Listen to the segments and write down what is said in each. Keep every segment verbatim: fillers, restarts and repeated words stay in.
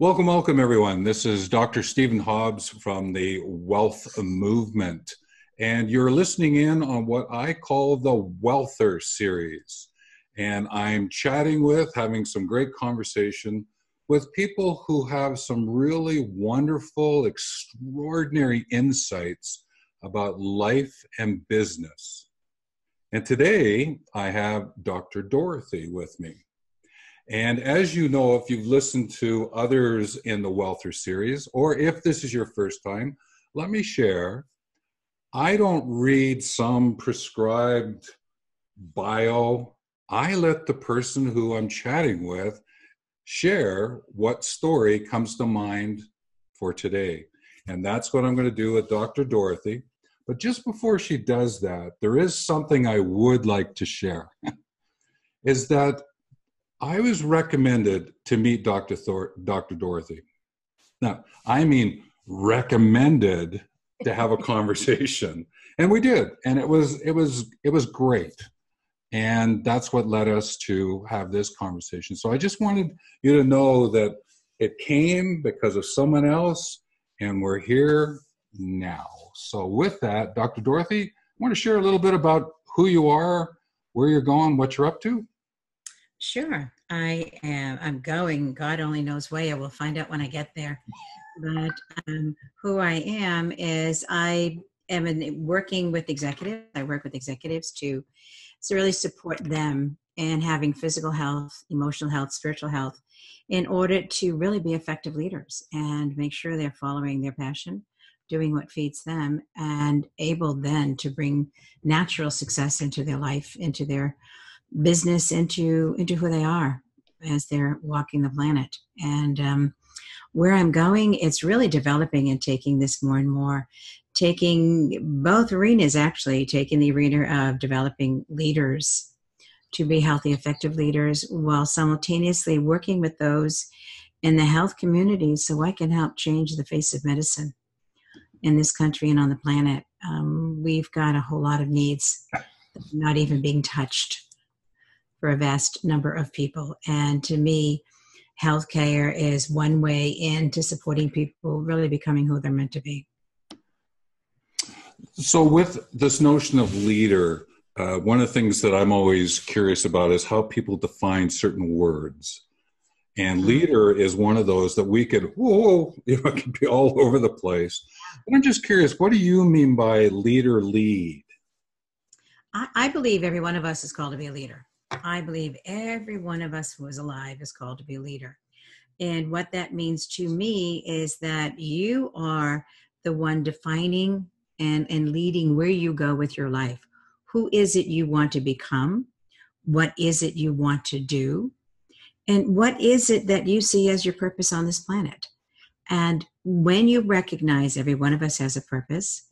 Welcome, welcome everyone. This is Doctor Stephen Hobbs from the Wealth Movement, and you're listening in on what I call the Wellther Series. And I'm chatting with, having some great conversation with people who have some really wonderful, extraordinary insights about life and business. And today I have Doctor Dorothy with me. And as you know, if you've listened to others in the Wellther series, or if this is your first time, let me share. I don't read some prescribed bio. I let the person who I'm chatting with share what story comes to mind for today. And that's what I'm going to do with Doctor Dorothy. But just before she does that, there is something I would like to share, is that I was recommended to meet Doctor Thor- Doctor Dorothy. Now, I mean recommended to have a conversation, and we did, and it was it was it was great, and that's what led us to have this conversation. So I just wanted you to know that it came because of someone else, and we're here now. So with that, Doctor Dorothy, I want to share a little bit about who you are, where you're going, what you're up to. Sure. I am. I'm going. God only knows where. We'll find out when I get there. But um, who I am is I am in, working with executives. I work with executives to, to really support them in having physical health, emotional health, spiritual health, in order to really be effective leaders and make sure they're following their passion, doing what feeds them, and able then to bring natural success into their life, into their business, into into who they are as they're walking the planet. And um, where I'm going, it's really developing and taking this more and more, taking both arenas, actually, taking the arena of developing leaders to be healthy, effective leaders, while simultaneously working with those in the health community so I can help change the face of medicine in this country and on the planet. Um, we've got a whole lot of needs not even being touched for a vast number of people. And to me, healthcare is one way into supporting people really becoming who they're meant to be. So with this notion of leader, uh, one of the things that I'm always curious about is how people define certain words. And leader is one of those that we could, whoa, you know, it could be all over the place. But I'm just curious, what do you mean by leader lead? I, I believe every one of us is called to be a leader. I believe every one of us who is alive is called to be a leader. And what that means to me is that you are the one defining and, and leading where you go with your life. Who is it you want to become? What is it you want to do? And what is it that you see as your purpose on this planet? And when you recognize every one of us has a purpose,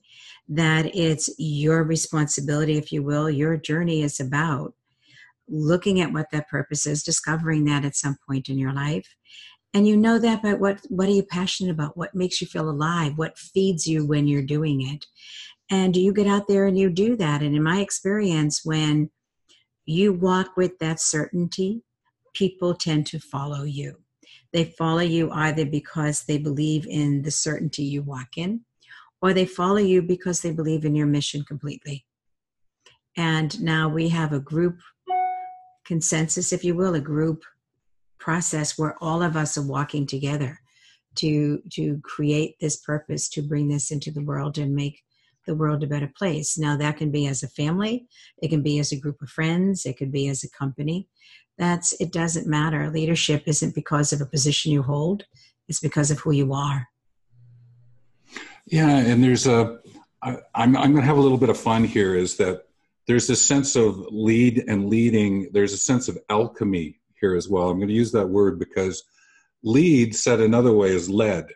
that it's your responsibility, if you will, your journey is about looking at what that purpose is, discovering that at some point in your life. And you know that by what, what are you passionate about? What makes you feel alive? What feeds you when you're doing it? And you get out there and you do that. And in my experience, when you walk with that certainty, people tend to follow you. They follow you either because they believe in the certainty you walk in, or they follow you because they believe in your mission completely. And now we have a group consensus, if you will, a group process where all of us are walking together to to create this purpose, to bring this into the world and make the world a better place. Now that can be as a family, it can be as a group of friends, it could be as a company. That's, it doesn't matter. Leadership isn't because of a position you hold, it's because of who you are. Yeah, and there's a, I, I'm, I'm going to have a little bit of fun here, is that there's a sense of lead and leading. There's a sense of alchemy here as well. I'm going to use that word because lead, said another way, is lead.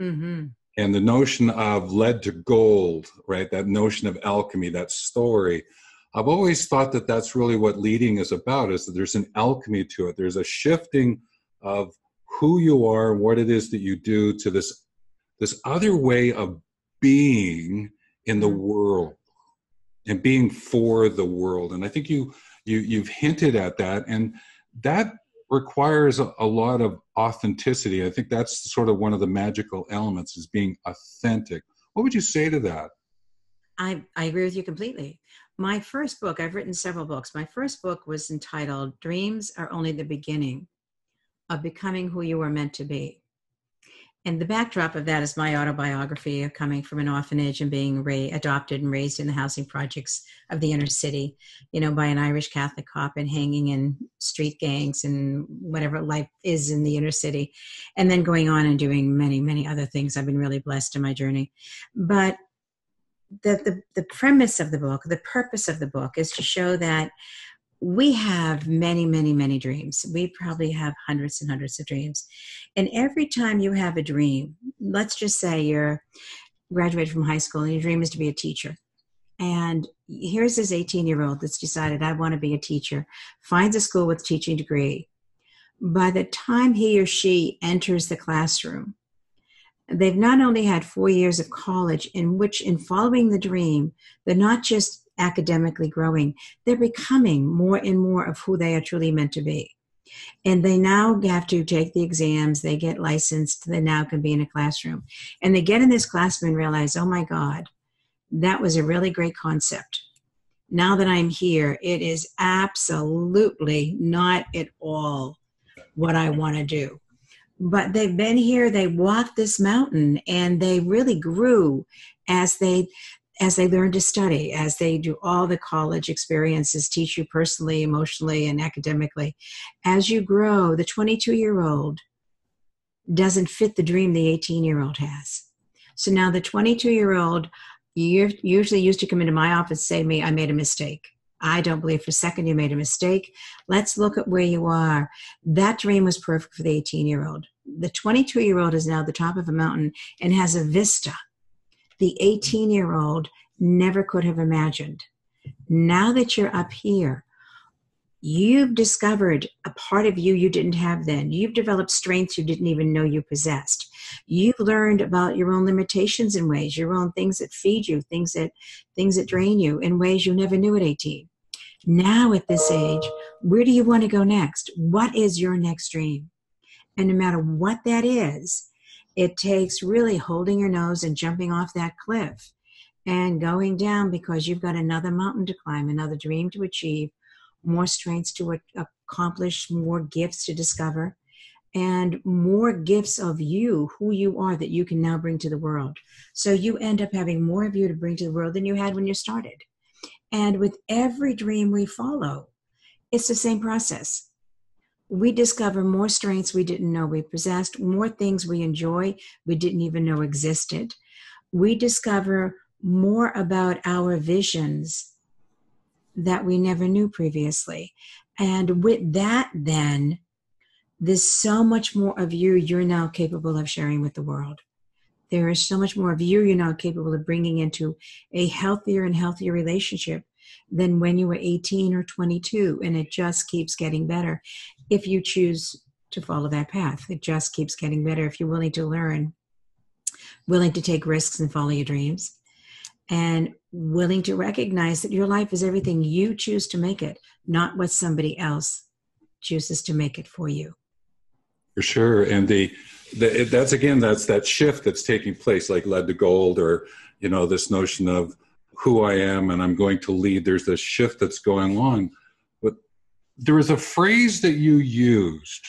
Mm-hmm. And the notion of lead to gold, right? That notion of alchemy, that story. I've always thought that that's really what leading is about, is that there's an alchemy to it. There's a shifting of who you are, what it is that you do, to this, this other way of being in the world and being for the world. And I think you, you, you've hinted at that. And that requires a, a lot of authenticity. I think that's sort of one of the magical elements, is being authentic. What would you say to that? I, I agree with you completely. My first book, I've written several books. My first book was entitled Dreams Are Only the Beginning of Becoming Who You Were Meant to Be. And the backdrop of that is my autobiography of coming from an orphanage and being ra- adopted and raised in the housing projects of the inner city, you know, by an Irish Catholic cop, and hanging in street gangs and whatever life is in the inner city. And then going on and doing many, many other things. I've been really blessed in my journey. But the, the, the premise of the book, the purpose of the book, is to show that we have many, many, many dreams. We probably have hundreds and hundreds of dreams. And every time you have a dream, let's just say you're graduated from high school and your dream is to be a teacher. And here's this eighteen-year-old that's decided, I want to be a teacher, finds a school with a teaching degree. By the time he or she enters the classroom, they've not only had four years of college in which, in following the dream, they're not just academically growing, they're becoming more and more of who they are truly meant to be. And they now have to take the exams, they get licensed, they now can be in a classroom. And they get in this classroom and realize, oh my God, that was a really great concept. Now that I'm here, it is absolutely not at all what I want to do. But they've been here, they walked this mountain, and they really grew as they as they learn to study, as they do all the college experiences, teach you personally, emotionally, and academically. As you grow, the twenty-two-year-old doesn't fit the dream the eighteen-year-old has. So now the twenty-two-year-old usually used to come into my office and say to me, I made a mistake. I don't believe for a second you made a mistake. Let's look at where you are. That dream was perfect for the eighteen-year-old. The twenty-two-year-old is now at the top of a mountain and has a vista the eighteen-year-old never could have imagined. Now that you're up here, you've discovered a part of you you didn't have then. You've developed strengths you didn't even know you possessed. You've learned about your own limitations in ways, your own things that feed you, things that things that drain you in ways you never knew at eighteen. Now at this age, where do you want to go next? What is your next dream? And no matter what that is, it takes really holding your nose and jumping off that cliff and going down, because you've got another mountain to climb, another dream to achieve, more strengths to accomplish, more gifts to discover, and more gifts of you, who you are, that you can now bring to the world. So you end up having more of you to bring to the world than you had when you started. And with every dream we follow, it's the same process. We discover more strengths we didn't know we possessed, more things we enjoy we didn't even know existed. We discover more about our visions that we never knew previously. And with that, then, there's so much more of you you're now capable of sharing with the world. There is so much more of you you're now capable of bringing into a healthier and healthier relationship than when you were eighteen or twenty-two, and it just keeps getting better if you choose to follow that path. It just keeps getting better if you're willing to learn, willing to take risks and follow your dreams, and willing to recognize that your life is everything you choose to make it, not what somebody else chooses to make it for you. For sure. And the, the that's again, that's that shift that's taking place, like lead to gold, or, you know, this notion of who I am and I'm going to lead. There's this shift that's going on. But there was a phrase that you used,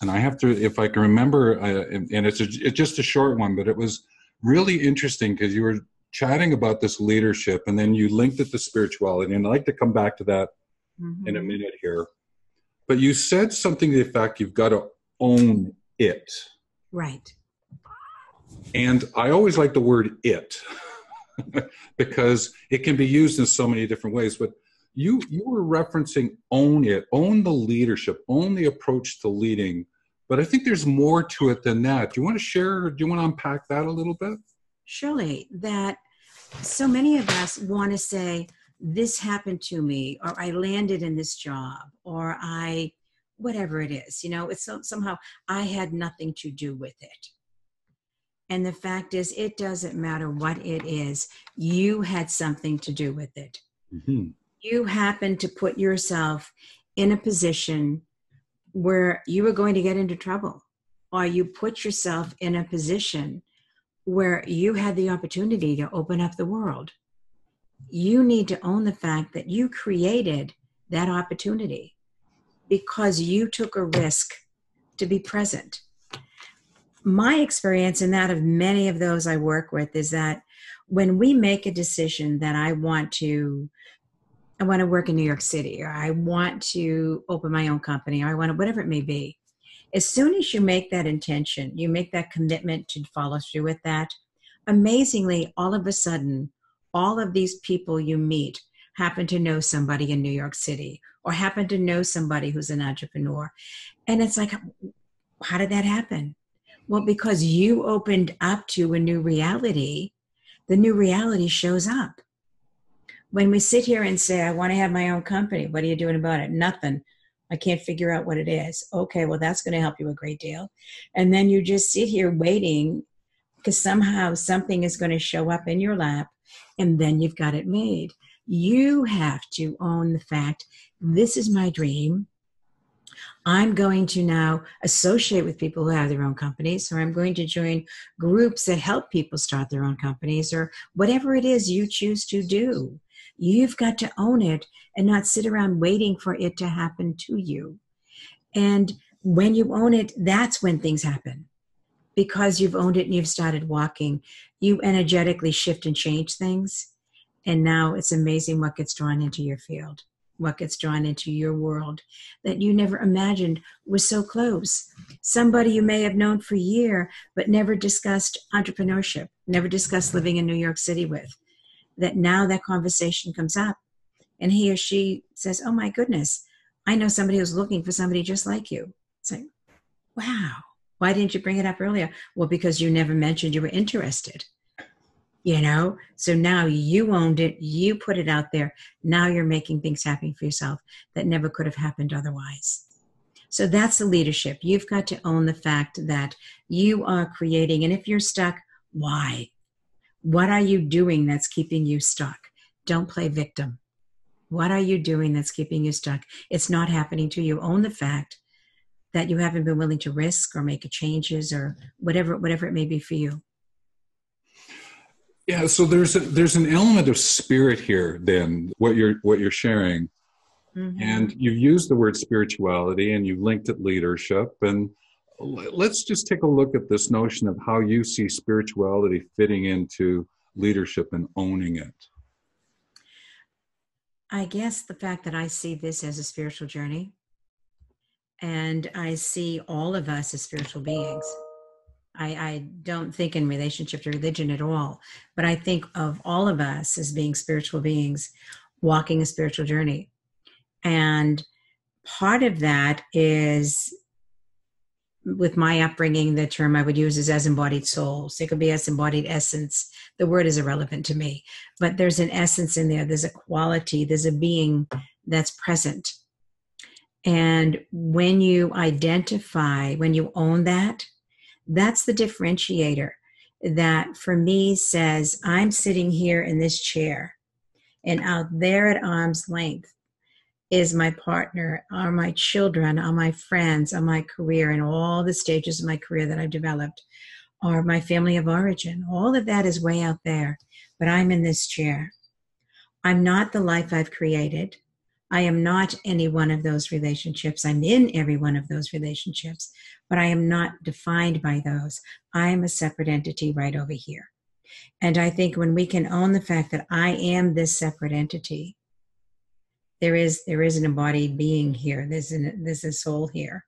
and I have to, if I can remember, uh, and, and it's, a, it's just a short one, but it was really interesting because you were chatting about this leadership and then you linked it to spirituality. And I'd like to come back to that mm-hmm. in a minute here. But you said something to the effect, you've got to own it. Right. And I always like the word it. Because it can be used in so many different ways. But you you were referencing own it, own the leadership, own the approach to leading. But I think there's more to it than that. Do you want to share, do you want to unpack that a little bit? Surely, that so many of us want to say, this happened to me, or I landed in this job, or I, whatever it is. You know, it's so, somehow I had nothing to do with it. And the fact is, it doesn't matter what it is. You had something to do with it. Mm-hmm. You happened to put yourself in a position where you were going to get into trouble, or you put yourself in a position where you had the opportunity to open up the world. You need to own the fact that you created that opportunity because you took a risk to be present. My experience, and that of many of those I work with, is that when we make a decision that I want to, I want to work in New York City, or I want to open my own company, or I want to, whatever it may be, as soon as you make that intention, you make that commitment to follow through with that, amazingly, all of a sudden, all of these people you meet happen to know somebody in New York City, or happen to know somebody who's an entrepreneur. And it's like, how did that happen? Well, because you opened up to a new reality, the new reality shows up. When we sit here and say, I want to have my own company, what are you doing about it? Nothing. I can't figure out what it is. Okay, well, that's going to help you a great deal. And then you just sit here waiting because somehow something is going to show up in your lap, and then you've got it made. You have to own the fact, this is my dream. I'm going to now associate with people who have their own companies, or I'm going to join groups that help people start their own companies, or whatever it is you choose to do. You've got to own it and not sit around waiting for it to happen to you. And when you own it, that's when things happen. Because you've owned it and you've started walking, you energetically shift and change things. And now it's amazing what gets drawn into your field, what gets drawn into your world that you never imagined was so close. Somebody you may have known for a year, but never discussed entrepreneurship, never discussed living in New York City with, that now that conversation comes up and he or she says, oh my goodness, I know somebody who's looking for somebody just like you. It's like, wow, why didn't you bring it up earlier? Well, because you never mentioned you were interested. You know, so now you owned it, you put it out there. Now you're making things happen for yourself that never could have happened otherwise. So that's the leadership. You've got to own the fact that you are creating. And if you're stuck, why? What are you doing that's keeping you stuck? Don't play victim. What are you doing that's keeping you stuck? It's not happening to you. Own the fact that you haven't been willing to risk or make changes or whatever, whatever it may be for you. Yeah, so there's a, there's an element of spirit here. Then what you're what you're sharing, mm-hmm. and you've used the word spirituality, and you've linked it leadership. And let's just take a look at this notion of how you see spirituality fitting into leadership and owning it. I guess the fact that I see this as a spiritual journey, and I see all of us as spiritual beings. I, I don't think in relationship to religion at all, but I think of all of us as being spiritual beings, walking a spiritual journey. And part of that is, with my upbringing, the term I would use is as embodied souls. It could be as embodied essence. The word is irrelevant to me, but there's an essence in there. There's a quality, there's a being that's present. And when you identify, when you own that, that's the differentiator that for me says, I'm sitting here in this chair and out there at arm's length is my partner, are my children, are my friends, are my career and all the stages of my career that I've developed, are my family of origin. All of that is way out there, but I'm in this chair. I'm not the life I've created. I am not any one of those relationships. I'm in every one of those relationships, but I am not defined by those. I am a separate entity right over here. And I think when we can own the fact that I am this separate entity, there is, there is an embodied being here. There's, an, there's a soul here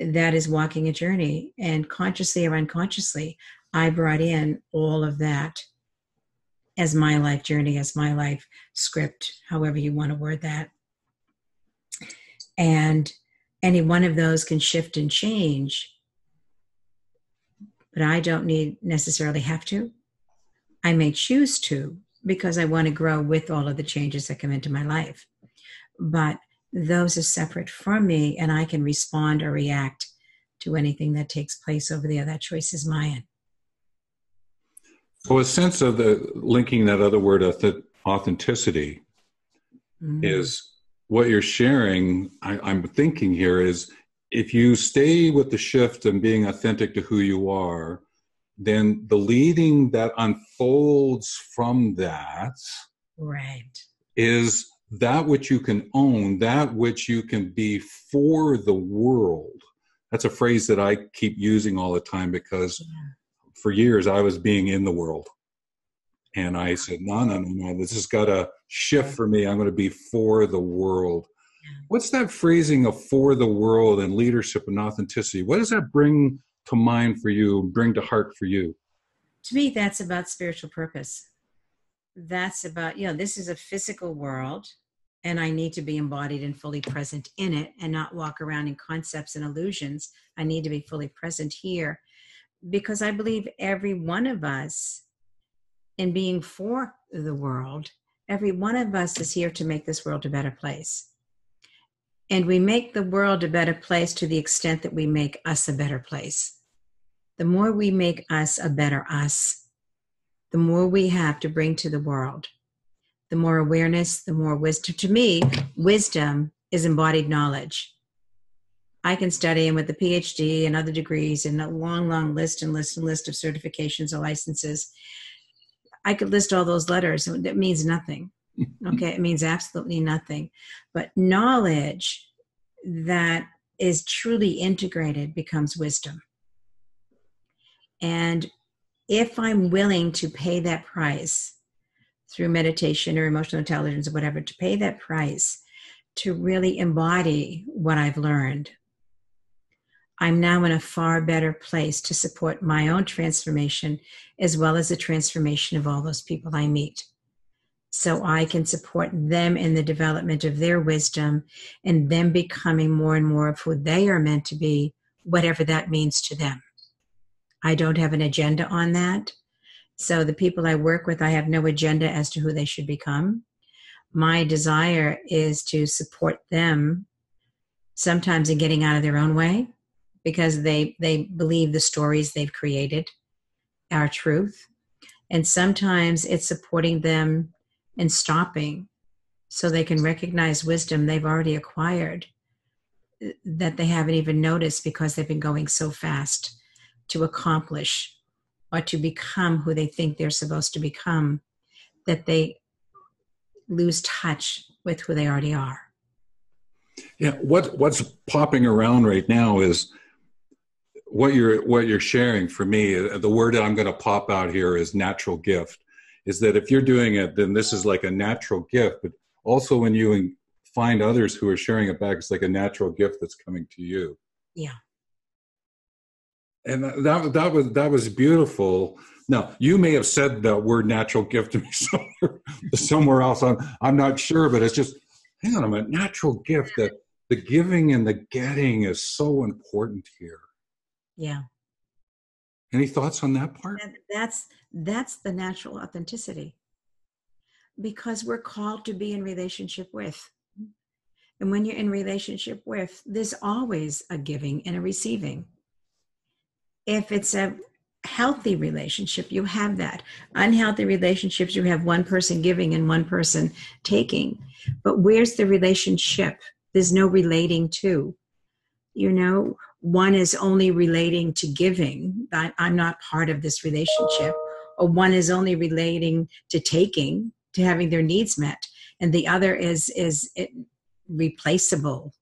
that is walking a journey, and consciously or unconsciously, I brought in all of that as my life journey, as my life script, however you want to word that. And any one of those can shift and change, but I don't need necessarily have to. I may choose to because I want to grow with all of the changes that come into my life. But those are separate from me, and I can respond or react to anything that takes place over there. That choice is mine. So a sense of the linking that other word, authenticity, mm-hmm. is what you're sharing, I, I'm thinking here is, if you stay with the shift and being authentic to who you are, then the leading that unfolds from that, right, is that which you can own, that which you can be for the world. That's a phrase that I keep using all the time, because yeah. for years I was being in the world. And I said, no, no, no, no, this has got to shift for me. I'm going to be for the world. Yeah. What's that phrasing of for the world and leadership and authenticity? What does that bring to mind for you, bring to heart for you? To me, that's about spiritual purpose. That's about, you know, this is a physical world, and I need to be embodied and fully present in it, and not walk around in concepts and illusions. I need to be fully present here, because I believe every one of us, in being for the world, every one of us is here to make this world a better place. And we make the world a better place to the extent that we make us a better place. The more we make us a better us, the more we have to bring to the world, the more awareness, the more wisdom. To me, wisdom is embodied knowledge. I can study, and with the P H D and other degrees and a long, long list and list and list of certifications or licenses, I could list all those letters. It means nothing. Okay. It means absolutely nothing. But knowledge that is truly integrated becomes wisdom. And if I'm willing to pay that price through meditation or emotional intelligence or whatever, to pay that price to really embody what I've learned, I'm now in a far better place to support my own transformation, as well as the transformation of all those people I meet. So I can support them in the development of their wisdom and them becoming more and more of who they are meant to be, whatever that means to them. I don't have an agenda on that. So the people I work with, I have no agenda as to who they should become. My desire is to support them, sometimes in getting out of their own way, because they, they believe the stories they've created are truth. And sometimes it's supporting them and stopping so they can recognize wisdom they've already acquired that they haven't even noticed, because they've been going so fast to accomplish or to become who they think they're supposed to become, that they lose touch with who they already are. Yeah, what what's popping around right now is what you're what you're sharing. For me, the word that I'm going to pop out here is natural gift. Is that if you're doing it, then this is like a natural gift, but also when you find others who are sharing it back, it's like a natural gift that's coming to you. Yeah. And that, that was, that was beautiful. Now, you may have said that word natural gift to me somewhere, somewhere else. I'm, I'm not sure, but it's just, hang on a minute, natural gift, that the giving and the getting is so important here. Yeah. Any thoughts on that part? That's, that's the natural authenticity, because we're called to be in relationship with. And when you're in relationship with, there's always a giving and a receiving. If it's a healthy relationship, you have that. Unhealthy relationships, you have one person giving and one person taking. But where's the relationship? There's no relating to. You know, one is only relating to giving. I, I'm not part of this relationship. Or one is only relating to taking, to having their needs met. And the other is, is replaceable,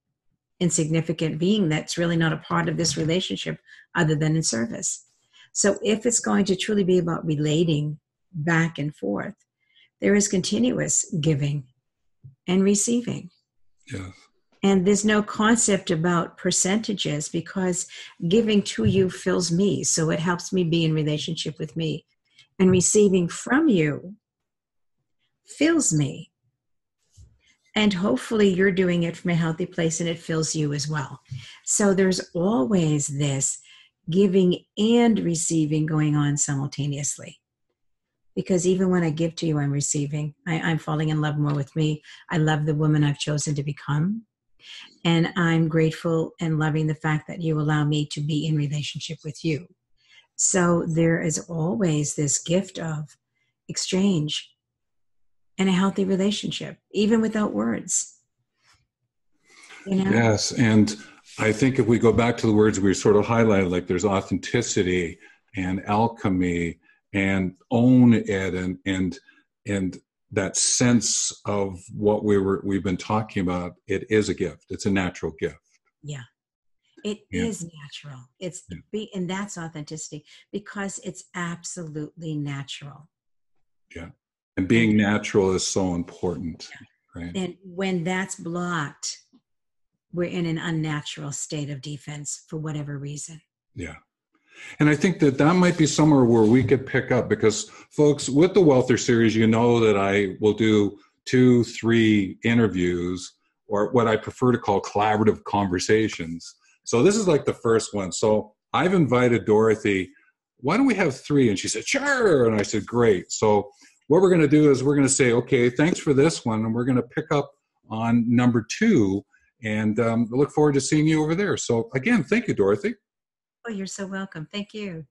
insignificant being that's really not a part of this relationship other than in service. So if it's going to truly be about relating back and forth, there is continuous giving and receiving. Yes. And there's no concept about percentages, because giving to you fills me, so it helps me be in relationship with me. And receiving from you fills me. And hopefully you're doing it from a healthy place and it fills you as well. So there's always this giving and receiving going on simultaneously. Because even when I give to you, I'm receiving. I, I'm falling in love more with me. I love the woman I've chosen to become. And I'm grateful and loving the fact that you allow me to be in relationship with you. So there is always this gift of exchange and a healthy relationship, even without words. You know? Yes. And I think if we go back to the words we sort of highlighted, like there's authenticity and alchemy and own it and and and that sense of what we were we've been talking about, it is a gift. It's a natural gift. Yeah. It yeah. is natural. It's yeah. be, and that's authenticity because it's absolutely natural. Yeah. And being natural is so important. Yeah. Right. And when that's blocked, we're in an unnatural state of defense for whatever reason. Yeah. And I think that that might be somewhere where we could pick up because, folks, with the Wellther series, you know that I will do two, three interviews or what I prefer to call collaborative conversations. So this is like the first one. So I've invited Dorothy, why don't we have three? And she said, sure. And I said, great. So what we're going to do is we're going to say, okay, thanks for this one. And we're going to pick up on number two. And um, I look forward to seeing you over there. So again, thank you, Dorothy. Oh, you're so welcome. Thank you.